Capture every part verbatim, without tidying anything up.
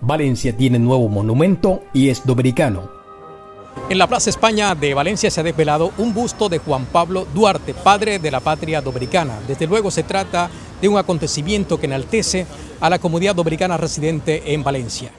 Valencia tiene nuevo monumento y es dominicano. En la Plaza España de Valencia se ha desvelado un busto de Juan Pablo Duarte, padre de la patria dominicana. Desde luego se trata de un acontecimiento que enaltece a la comunidad dominicana residente en Valencia.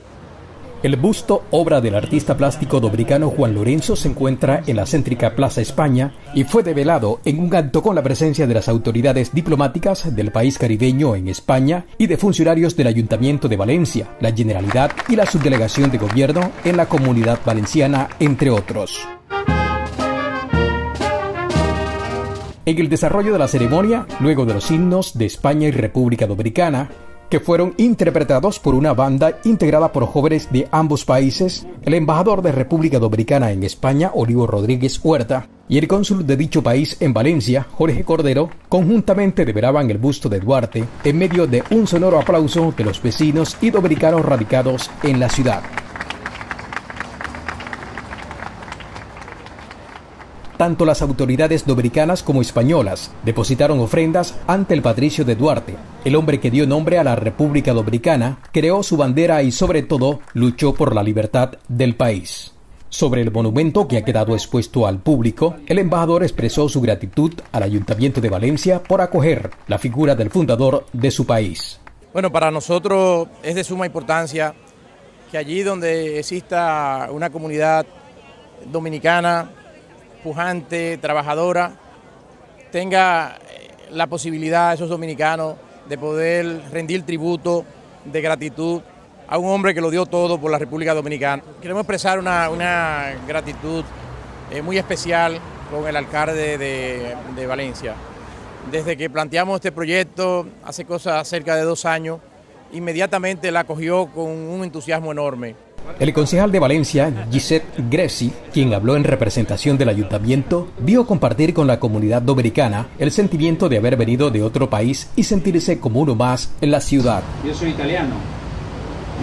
El busto, obra del artista plástico dominicano Juan Lorenzo, se encuentra en la céntrica Plaza España y fue develado en un acto con la presencia de las autoridades diplomáticas del país caribeño en España y de funcionarios del Ayuntamiento de Valencia, la Generalidad y la Subdelegación de Gobierno en la Comunidad Valenciana, entre otros. En el desarrollo de la ceremonia, luego de los himnos de España y República Dominicana, que fueron interpretados por una banda integrada por jóvenes de ambos países, el embajador de República Dominicana en España, Olivo Rodríguez Huerta, y el cónsul de dicho país en Valencia, Jorge Cordero, conjuntamente develaban el busto de Duarte en medio de un sonoro aplauso de los vecinos y dominicanos radicados en la ciudad. Tanto las autoridades dominicanas como españolas depositaron ofrendas ante el patricio de Duarte, el hombre que dio nombre a la República Dominicana, creó su bandera y sobre todo luchó por la libertad del país. Sobre el monumento que ha quedado expuesto al público, el embajador expresó su gratitud al Ayuntamiento de Valencia por acoger la figura del fundador de su país. Bueno, para nosotros es de suma importancia que allí donde exista una comunidad dominicana pujante, trabajadora, tenga la posibilidad a esos dominicanos de poder rendir tributo de gratitud a un hombre que lo dio todo por la República Dominicana. Queremos expresar una, una gratitud eh, muy especial con el alcalde de, de Valencia. Desde que planteamos este proyecto, hace cosa cerca de dos años, inmediatamente la acogió con un entusiasmo enorme. El concejal de Valencia, Giuseppe Grezzi, quien habló en representación del ayuntamiento, vio compartir con la comunidad dominicana el sentimiento de haber venido de otro país y sentirse como uno más en la ciudad. Yo soy italiano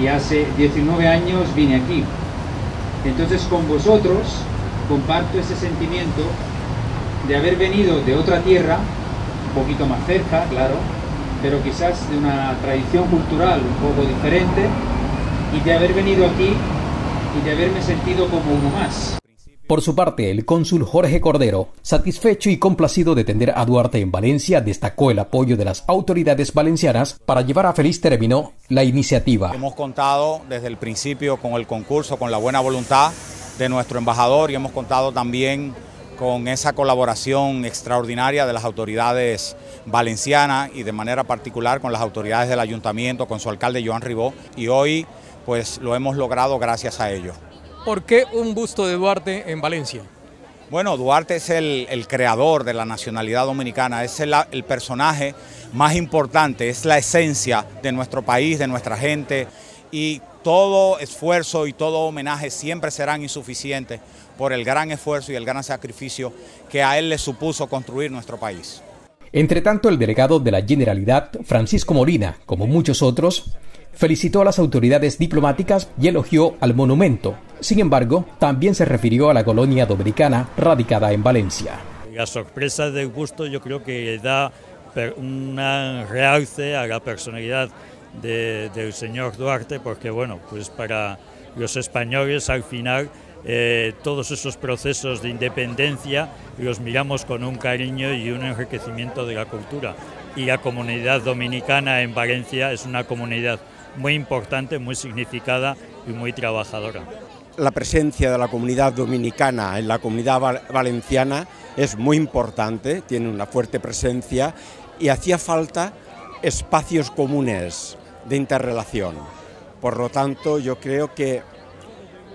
y hace diecinueve años vine aquí. Entonces con vosotros comparto ese sentimiento de haber venido de otra tierra, un poquito más cerca, claro, pero quizás de una tradición cultural un poco diferente, y de haber venido aquí y de haberme sentido como uno más. Por su parte, el cónsul Jorge Cordero, satisfecho y complacido de tener a Duarte en Valencia, destacó el apoyo de las autoridades valencianas para llevar a feliz término la iniciativa. Hemos contado desde el principio con el concurso, con la buena voluntad de nuestro embajador, y hemos contado también con esa colaboración extraordinaria de las autoridades valencianas y de manera particular con las autoridades del ayuntamiento, con su alcalde Joan Ribó, y hoy pues lo hemos logrado gracias a ellos. ¿Por qué un busto de Duarte en Valencia? Bueno, Duarte es el, el creador de la nacionalidad dominicana, es el, el personaje más importante, es la esencia de nuestro país, de nuestra gente, y todo esfuerzo y todo homenaje siempre serán insuficientes por el gran esfuerzo y el gran sacrificio que a él le supuso construir nuestro país. Entre tanto, el delegado de la Generalidad, Francisco Morina, como muchos otros, felicitó a las autoridades diplomáticas y elogió al monumento. Sin embargo, también se refirió a la colonia dominicana radicada en Valencia. La sorpresa del busto yo creo que da un realce a la personalidad de, del señor Duarte, porque bueno, pues para los españoles al final eh, todos esos procesos de independencia los miramos con un cariño y un enriquecimiento de la cultura. Y la comunidad dominicana en Valencia es una comunidad muy importante, muy significada y muy trabajadora. La presencia de la comunidad dominicana en la comunidad val- valenciana es muy importante, tiene una fuerte presencia y hacía falta espacios comunes de interrelación. Por lo tanto, yo creo que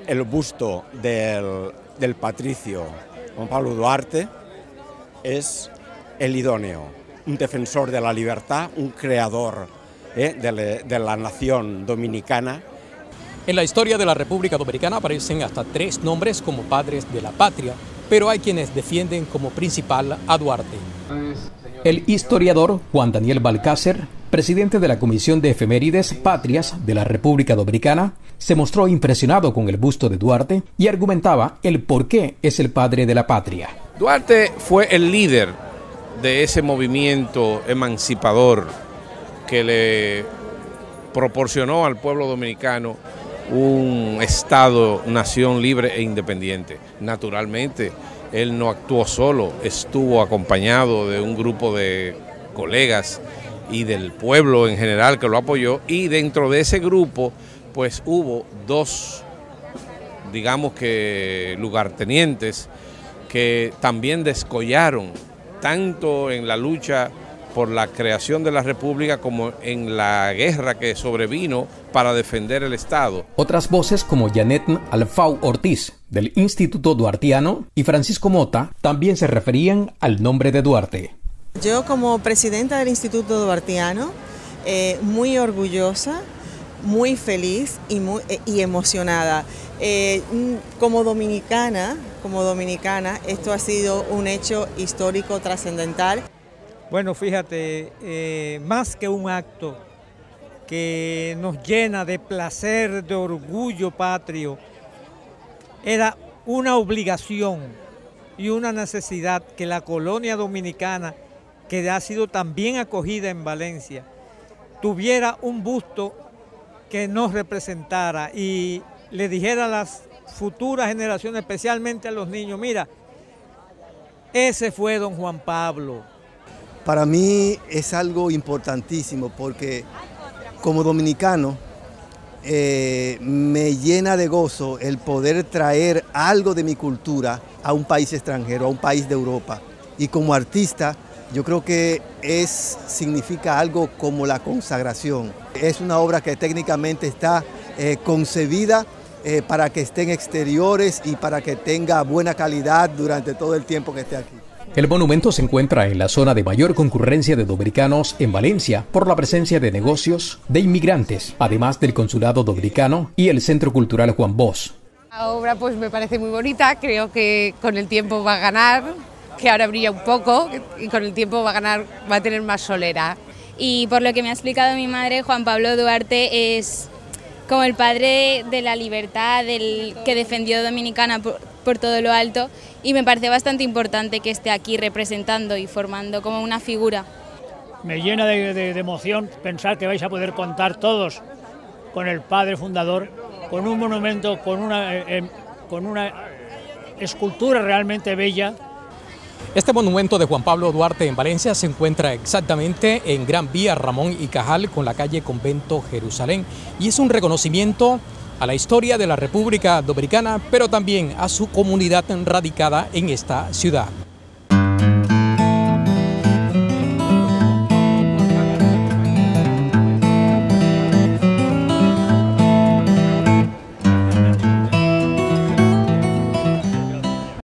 el busto del, del patricio Juan Pablo Duarte es el idóneo, un defensor de la libertad, un creador eh, de, le, de la nación dominicana. En la historia de la República Dominicana aparecen hasta tres nombres como padres de la patria, pero hay quienes defienden como principal a Duarte. El historiador Juan Daniel Balcácer, presidente de la Comisión de Efemérides Patrias de la República Dominicana, se mostró impresionado con el busto de Duarte y argumentaba el por qué es el padre de la patria. Duarte fue el líder de ese movimiento emancipador que le proporcionó al pueblo dominicano un Estado, nación libre e independiente. Naturalmente, él no actuó solo, estuvo acompañado de un grupo de colegas y del pueblo en general que lo apoyó, y dentro de ese grupo pues hubo dos, digamos que lugartenientes, que también descollaron tanto en la lucha por la creación de la República como en la guerra que sobrevino para defender el Estado. Otras voces como Janet Alfau Ortiz, del Instituto Duartiano, y Francisco Mota también se referían al nombre de Duarte. Yo, como presidenta del Instituto Duartiano, eh, muy orgullosa, muy feliz y, muy, eh, y emocionada. Eh, como dominicana, como dominicana, esto ha sido un hecho histórico trascendental. Bueno, fíjate, eh, más que un acto que nos llena de placer, de orgullo patrio, era una obligación y una necesidad que la colonia dominicana, que ha sido tan bien acogida en Valencia, tuviera un busto que nos representara y le dijera a las futuras generaciones, especialmente a los niños, mira, ese fue don Juan Pablo. Para mí es algo importantísimo porque como dominicano eh, me llena de gozo el poder traer algo de mi cultura a un país extranjero, a un país de Europa. Y como artista yo creo que es, significa algo como la consagración. Es una obra que técnicamente está eh, concebida eh, para que esté en exteriores y para que tenga buena calidad durante todo el tiempo que esté aquí. El monumento se encuentra en la zona de mayor concurrencia de dominicanos en Valencia por la presencia de negocios de inmigrantes, además del consulado dominicano y el Centro Cultural Juan Bosch. La obra pues me parece muy bonita, creo que con el tiempo va a ganar, que ahora brilla un poco y con el tiempo va a ganar, va a tener más solera. Y por lo que me ha explicado mi madre, Juan Pablo Duarte es como el padre de la libertad, del que defendió Dominicana por, por todo lo alto, y me parece bastante importante que esté aquí representando y formando como una figura. Me llena de, de, de emoción pensar que vais a poder contar todos con el padre fundador, con un monumento, con una, eh, con una escultura realmente bella. Este monumento de Juan Pablo Duarte en Valencia se encuentra exactamente en Gran Vía Ramón y Cajal con la calle Convento Jerusalén y es un reconocimiento a la historia de la República Dominicana, pero también a su comunidad radicada en esta ciudad.